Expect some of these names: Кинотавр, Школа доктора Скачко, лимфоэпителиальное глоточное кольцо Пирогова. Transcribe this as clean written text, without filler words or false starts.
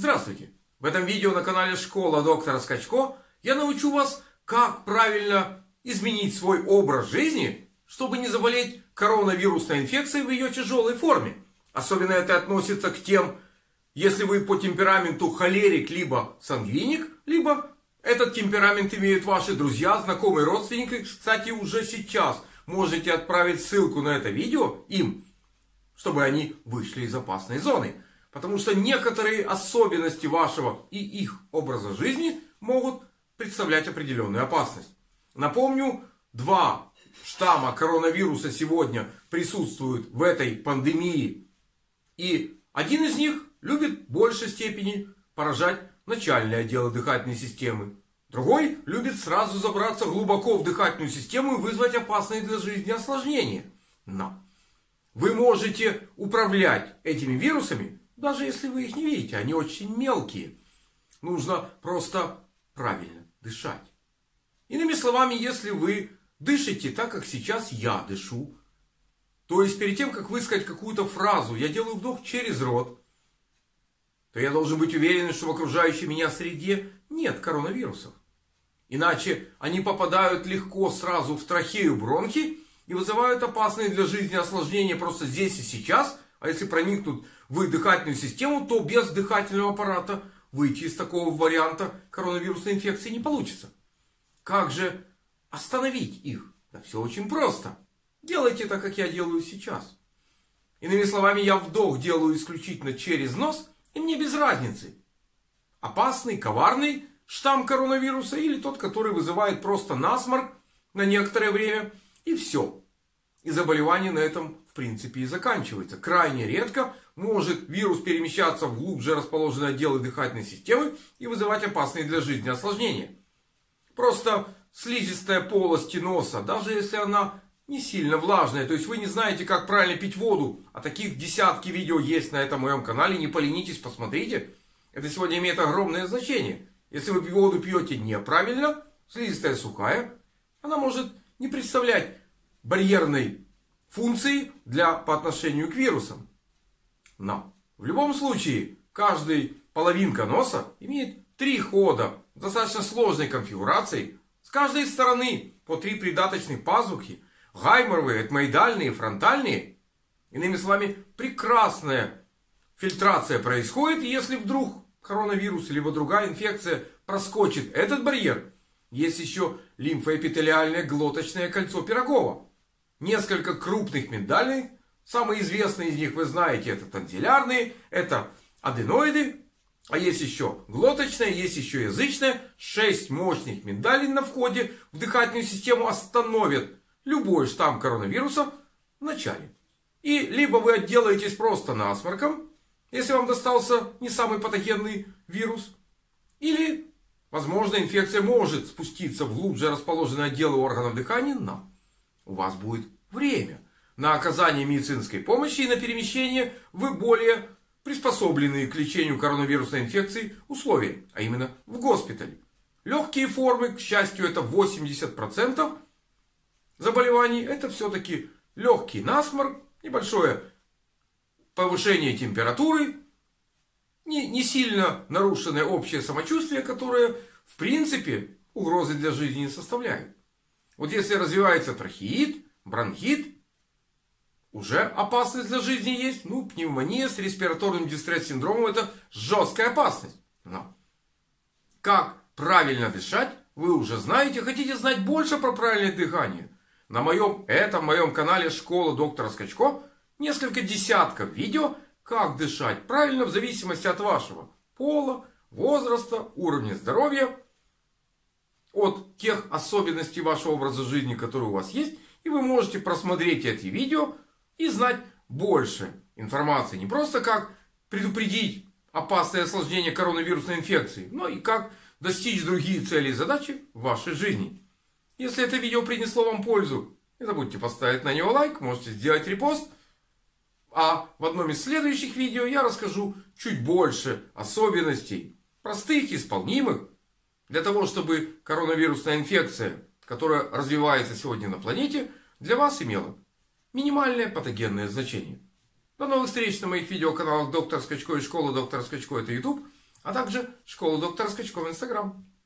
Здравствуйте! В этом видео на канале Школа доктора Скачко я научу вас, как правильно изменить свой образ жизни, чтобы не заболеть коронавирусной инфекцией в ее тяжелой форме. Особенно это относится к тем, если вы по темпераменту холерик, либо сангвиник, либо этот темперамент имеют ваши друзья, знакомые, родственники. Кстати, уже сейчас можете отправить ссылку на это видео им, чтобы они вышли из опасной зоны. Потому что некоторые особенности вашего и их образа жизни могут представлять определенную опасность. Напомню, два штамма коронавируса сегодня присутствуют в этой пандемии. И один из них любит в большей степени поражать начальное отделы дыхательной системы. Другой любит сразу забраться глубоко в дыхательную систему и вызвать опасные для жизни осложнения. Но вы можете управлять этими вирусами, даже если вы их не видите. Они очень мелкие. Нужно просто правильно дышать. Иными словами, если вы дышите так, как сейчас я дышу, то есть перед тем, как высказать какую-то фразу, я делаю вдох через рот, то я должен быть уверен, что в окружающей меня среде нет коронавирусов. Иначе они попадают легко сразу в трахею, бронхи и вызывают опасные для жизни осложнения просто здесь и сейчас. А если проникнут в дыхательную систему, то без дыхательного аппарата выйти из такого варианта коронавирусной инфекции не получится. Как же остановить их? Да все очень просто. Делайте так, как я делаю сейчас. Иными словами, я вдох делаю исключительно через нос. И мне без разницы, опасный, коварный штамм коронавируса или тот, который вызывает просто насморк на некоторое время. И все. И заболевание на этом в принципе и заканчивается. Крайне редко может вирус перемещаться в глубже расположенные отделы дыхательной системы и вызывать опасные для жизни осложнения. Просто слизистая полость носа, даже если она не сильно влажная, то есть вы не знаете, как правильно пить воду. А таких десятки видео есть на этом моем канале. Не поленитесь, посмотрите. Это сегодня имеет огромное значение. Если вы воду пьете неправильно, слизистая сухая, она может не представлять барьерной функции по отношению к вирусам. Но в любом случае, каждая половинка носа имеет три хода в достаточно сложной конфигурации. С каждой стороны по три придаточных пазухи. Гайморовые, этмоидальные, фронтальные. Иными словами, прекрасная фильтрация происходит. И если вдруг коронавирус либо другая инфекция проскочит этот барьер, есть еще лимфоэпителиальное глоточное кольцо Пирогова. Несколько крупных миндалей. Самые известные из них вы знаете, это танзиллярные, это аденоиды. А есть еще глоточное, есть еще язычное. 6 мощных миндалей на входе в дыхательную систему остановят любой штамм коронавируса в начале. И либо вы отделаетесь просто насморком, если вам достался не самый патогенный вирус. Или, возможно, инфекция может спуститься в глубже расположенные отделы органов дыхания, но у вас будет время на оказание медицинской помощи и на перемещение в более приспособленные к лечению коронавирусной инфекции условия, а именно в госпитале. Легкие формы, к счастью, это 80%. Заболеваний — это все-таки легкий насморк, небольшое повышение температуры, не сильно нарушенное общее самочувствие, которое в принципе угрозы для жизни не составляет. Вот если развивается трахеит, бронхит, уже опасность для жизни есть. Ну, пневмония с респираторным дистресс-синдромом — это жесткая опасность. Но как правильно дышать, вы уже знаете. Хотите знать больше про правильное дыхание? На моем канале Школа доктора Скачко несколько десятков видео, как дышать правильно в зависимости от вашего пола, возраста, уровня здоровья, от тех особенностей вашего образа жизни, которые у вас есть. И вы можете просмотреть эти видео и знать больше информации. Не просто как предупредить опасное осложнение коронавирусной инфекции, но и как достичь другие цели и задачи в вашей жизни. Если это видео принесло вам пользу, не забудьте поставить на него лайк, можете сделать репост. А в одном из следующих видео я расскажу чуть больше особенностей, простых, исполнимых, для того, чтобы коронавирусная инфекция, которая развивается сегодня на планете, для вас имела минимальное патогенное значение. До новых встреч на моих видеоканалах Доктор Скачко и Школа Доктора Скачко. Это YouTube. а также школу доктора Скачко в Instagram.